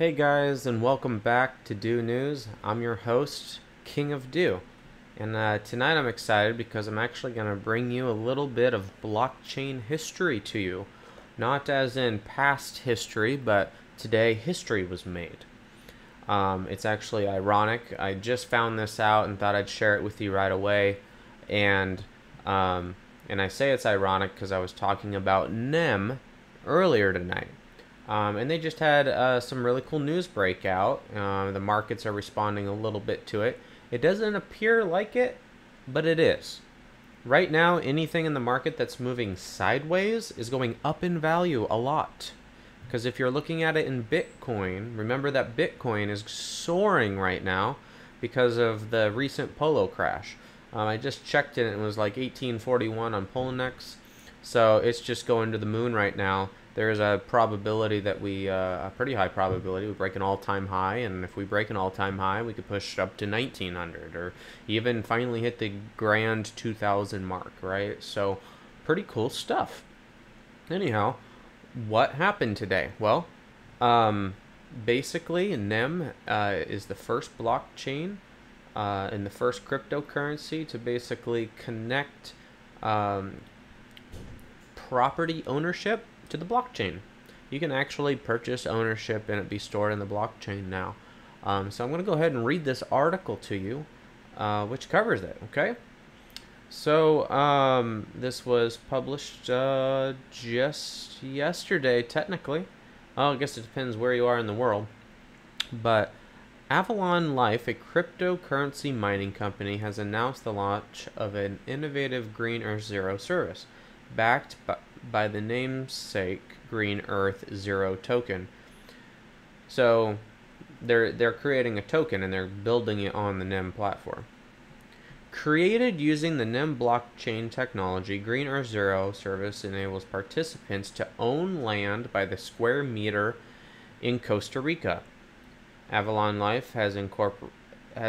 Hey guys, and welcome back to Dew News. I'm your host, King of Dew, and tonight I'm excited because I'm actually going to bring you a little bit of blockchain history to you. Not as in past history, but today history was made. It's actually ironic. I just found this out and thought I'd share it with you right away, and I say it's ironic because I was talking about NEM earlier tonight. And they just had some really cool news breakout. The markets are responding a little bit to it. It doesn't appear like it, but it is. Right now, anything in the market that's moving sideways is going up in value a lot. Because if you're looking at it in Bitcoin, remember that Bitcoin is soaring right now because of the recent Polo crash. I just checked it and it was like 1841 on Polonex. So it's just going to the moon right now. There's a probability that a pretty high probability, we break an all-time high, and if we break an all-time high, we could push up to 1900 or even finally hit the grand 2000 mark, right? So, pretty cool stuff. Anyhow, what happened today? Well, basically, NEM is the first blockchain and the first cryptocurrency to basically connect property ownership to the blockchain. You can actually purchase ownership and it be stored in the blockchain now. So I'm going to go ahead and read this article to you, which covers it. Okay. So this was published just yesterday, technically. I guess it depends where you are in the world. But Avalon Life, a cryptocurrency mining company, has announced the launch of an innovative Green Earth Zero service, backed by the namesake Green Earth Zero token. So they're creating a token and they're building it on the NEM platform. Created using the NEM blockchain technology, Green Earth Zero service enables participants to own land by the square meter in Costa Rica. Avalon Life has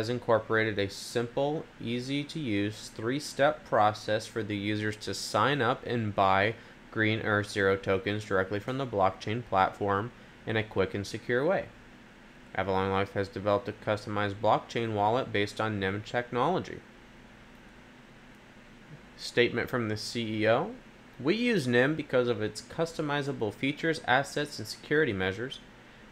incorporated a simple, easy-to-use, three-step process for the users to sign up and buy Green Earth Zero tokens directly from the blockchain platform in a quick and secure way. Avalon Life has developed a customized blockchain wallet based on NEM technology. Statement from the CEO: "We use NEM because of its customizable features, assets, and security measures.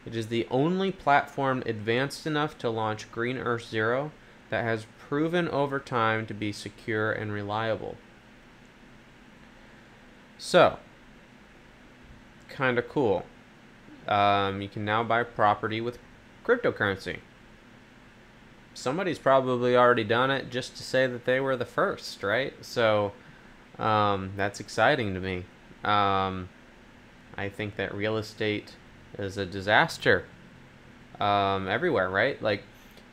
It is the only platform advanced enough to launch Green Earth Zero that has proven over time to be secure and reliable." So, kind of cool. You can now buy property with cryptocurrency. Somebody's probably already done it just to say that they were the first, right? So, that's exciting to me. I think that real estate is a disaster everywhere, right? Like,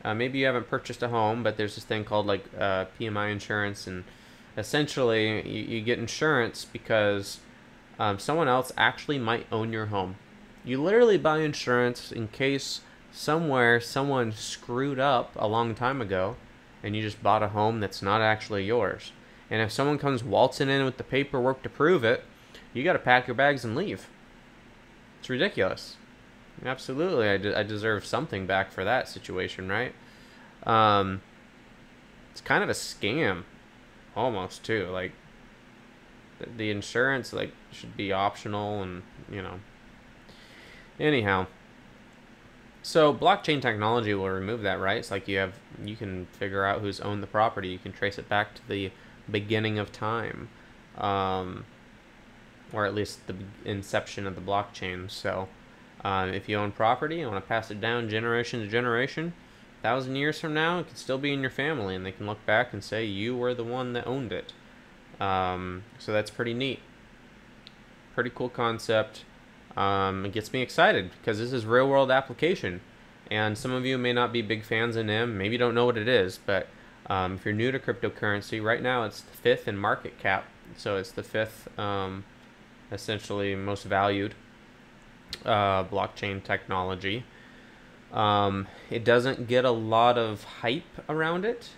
maybe you haven't purchased a home, but there's this thing called like PMI insurance, and essentially you get insurance because someone else actually might own your home. You literally buy insurance in case somewhere someone screwed up a long time ago and you just bought a home that's not actually yours. And if someone comes waltzing in with the paperwork to prove it, you got to pack your bags and leave. It's ridiculous. Absolutely, I deserve something back for that situation, right? It's kind of a scam, almost, too. Like, the insurance, like, should be optional, and, you know. Anyhow, so blockchain technology will remove that, right? It's like you can figure out who's owned the property. You can trace it back to the beginning of time. Or at least the inception of the blockchain. So if you own property and want to pass it down generation to generation, 1,000 years from now, it could still be in your family and they can look back and say you were the one that owned it. So that's pretty neat. Pretty cool concept. It gets me excited because this is real world application. And some of you may not be big fans of NEM, maybe don't know what it is, but if you're new to cryptocurrency, right now it's the 5th in market cap. So it's the 5th essentially most valued blockchain technology. It doesn't get a lot of hype around it,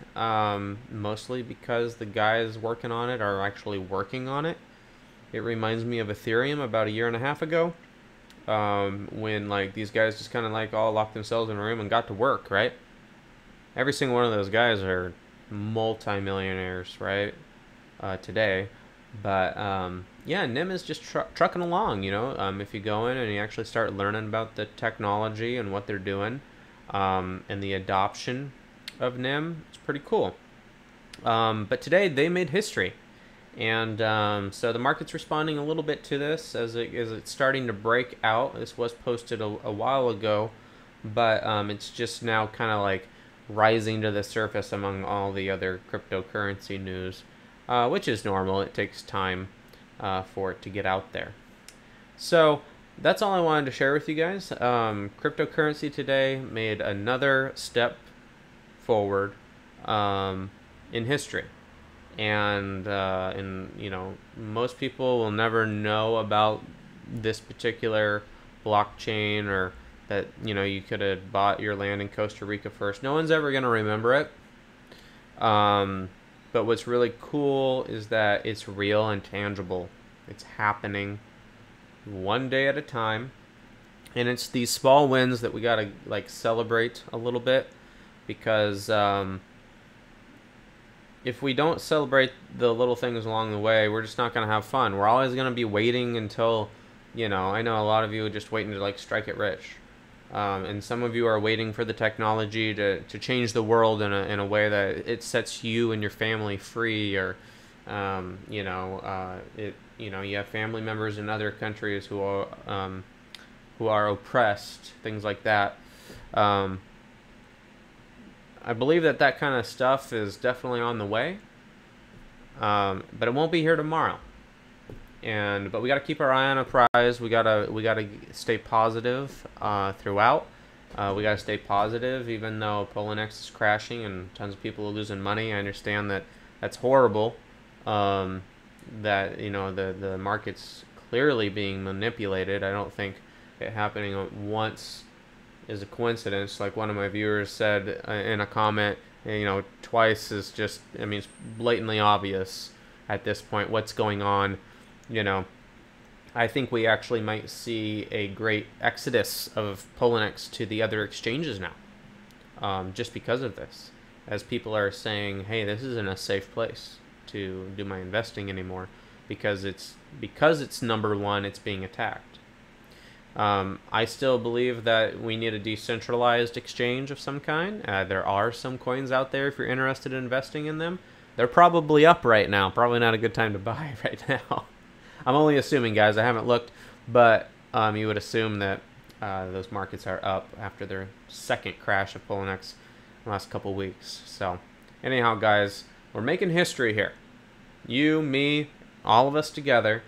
mostly because the guys working on it are actually working on it. It reminds me of Ethereum about a year and a half ago. when like these guys just kind of like all locked themselves in a room and got to work, right? Every single one of those guys are multi-millionaires, right? Today. But yeah, NEM is just trucking along, you know. If you go in and you actually start learning about the technology and what they're doing, and the adoption of NEM, it's pretty cool. But today they made history, and so the market's responding a little bit to this as it's starting to break out. This was posted a while ago, but it's just now kind of like rising to the surface among all the other cryptocurrency news, which is normal. It takes time for it to get out there. So that's all I wanted to share with you guys. Cryptocurrency today made another step forward in history, and you know, most people will never know about this particular blockchain, or that, you know, you could have bought your land in Costa Rica first. No one's ever going to remember it. But what's really cool is that it's real and tangible. It's happening one day at a time, and it's these small wins that we got to like celebrate a little bit, because if we don't celebrate the little things along the way, we're just not going to have fun. We're always going to be waiting until, you know, I know a lot of you are just waiting to like strike it rich. And some of you are waiting for the technology to change the world in a way that it sets you and your family free, or, you know, you know, you have family members in other countries who are oppressed, things like that. I believe that that kind of stuff is definitely on the way, but it won't be here tomorrow. But we got to keep our eye on a prize. We gotta stay positive throughout. We gotta stay positive, even though Polonex is crashing and tons of people are losing money. I understand that that's horrible. That, you know, the market's clearly being manipulated. I don't think it happening once is a coincidence. Like one of my viewers said in a comment, you know, twice is just, I mean, it's blatantly obvious at this point what's going on. You know, I think we actually might see a great exodus of Polonex to the other exchanges now, just because of this, as people are saying, hey, this isn't a safe place to do my investing anymore, because it's number one, it's being attacked. I still believe that we need a decentralized exchange of some kind. There are some coins out there if you're interested in investing in them. They're probably up right now. Probably not a good time to buy right now. I'm only assuming, guys. I haven't looked, but you would assume that those markets are up after their second crash of Polonex in the last couple weeks. So, anyhow, guys, we're making history here. You, me, all of us together.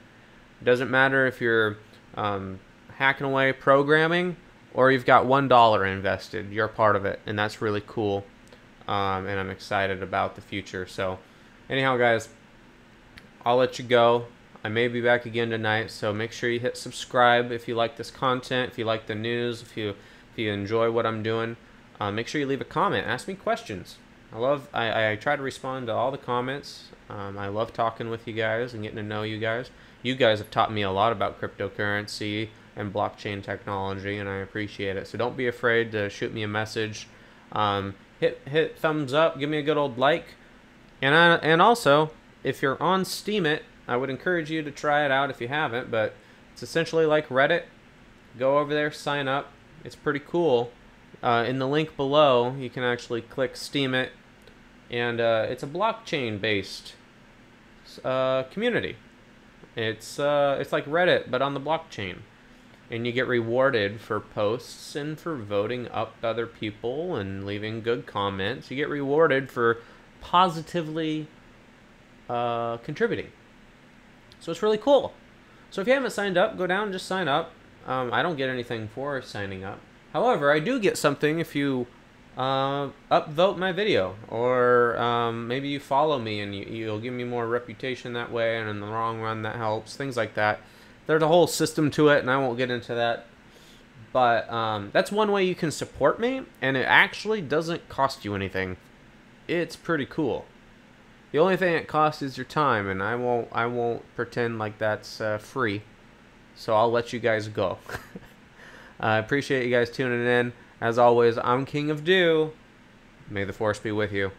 Doesn't matter if you're hacking away programming or you've got $1 invested. You're part of it, and that's really cool. And I'm excited about the future. So, anyhow, guys, I'll let you go. I may be back again tonight, so make sure you hit subscribe if you like this content, if you like the news, if you enjoy what I'm doing. Make sure you leave a comment. Ask me questions. I try to respond to all the comments. I love talking with you guys and getting to know you guys. You guys have taught me a lot about cryptocurrency and blockchain technology, and I appreciate it. So don't be afraid to shoot me a message. Hit thumbs up. Give me a good old like. And also, if you're on Steemit, I would encourage you to try it out if you haven't, but it's essentially like Reddit. Go over there, sign up. It's pretty cool. In the link below, you can actually click Steemit, and it's a blockchain-based community. It's like Reddit, but on the blockchain. And you get rewarded for posts and for voting up other people and leaving good comments. You get rewarded for positively contributing. So it's really cool. So if you haven't signed up, go down and just sign up. I don't get anything for signing up. However, I do get something if you upvote my video, or maybe you follow me and you'll give me more reputation that way, and in the long run that helps, things like that. There's a whole system to it, and I won't get into that. But that's one way you can support me, and it actually doesn't cost you anything. It's pretty cool. The only thing it costs is your time, and I won't pretend like that's free. So I'll let you guys go. I appreciate you guys tuning in. As always, I'm King of Dew. May the force be with you.